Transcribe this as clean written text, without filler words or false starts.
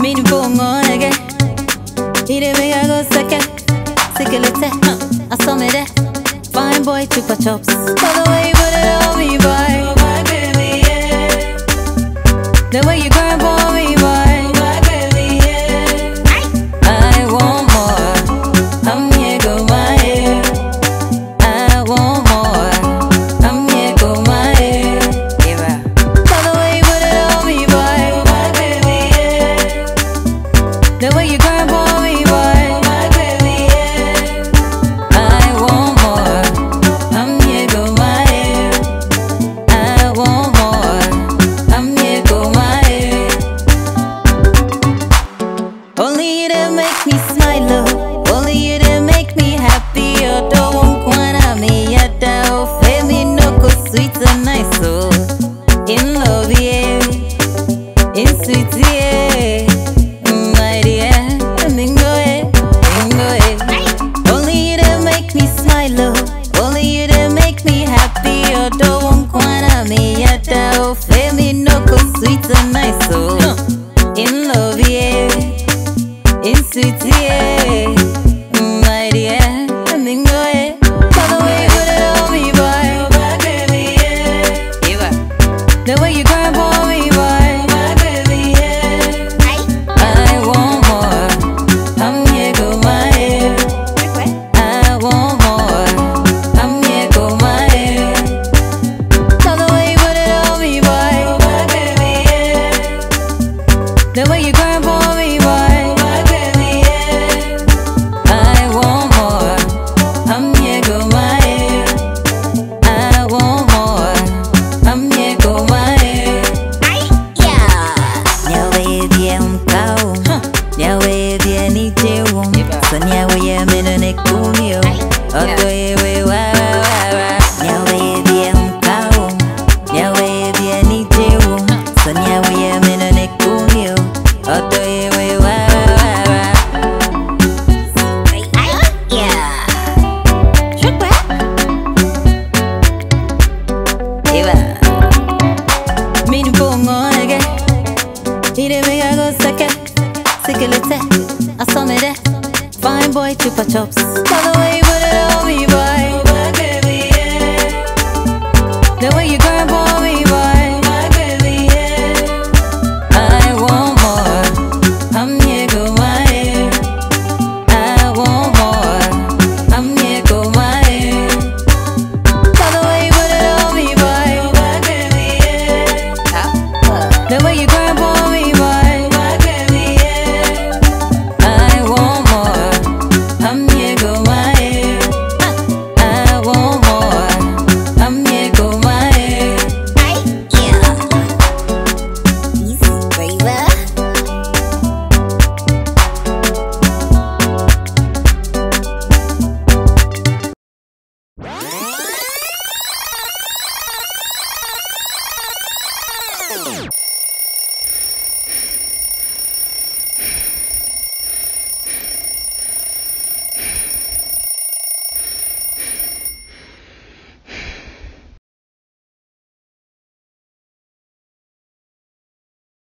Minu bongo nege, irebe go seke, sekelete. I saw me there, fine boy Chupa Chups. By the way, you put it on me, boy. Obaa Gbemi, yeah. The way you grind for me, boy. Obaa Gbemi, yeah. I want more. I'm here, go my hair. I want more. I'm here, go my hair. Yeah. By the way, you put it on me, boy. Obaa Gbemi, yeah. The way you grind for me, boy. Obaa Gbemi, yeah. I want more. I'm here, go my hair. I want more. I'm here, go my hair. Only you to make me smile, oh. Only you to make me happy, oh. Don't wanna me at all. Femi no go sweet and nice, oh. In love, yeah. In sweet, yeah. Sweet and nice, oh. In love, yeah. In sweet, yeah. My dear, I'm in go, yeah. By the way, you put it on me, boy. Obaa Gbemi, yeah. Yeah, the way you grind for me, boy. Obaa Gbemi, yeah. I want more. I'm here, go my hair. I want more. I'm here, go my hair. By the way, you put it on me, boy. The way you grind for me, boy. Obaa Gbemi, yeah. I want more. I'm here, go my hair. I want more. I'm here, go my hair. Ay, yeah. Nyawe ye mkao, nyawe ye nichewo, so nyawe ye meno nekumio, oto yewe wawawa. Nyawe ye mkao, nyawe ye nichewo, so nyawe ye meno nekumio. Oto yewe wawawa. Yeah. Chupa. Eva. Minu bongo nege, irebe go seke, sekelete. I saw me there, fine boy Chupa Chups. By the way you put it on me, boy. Obaa Gbemi, yeah. The way you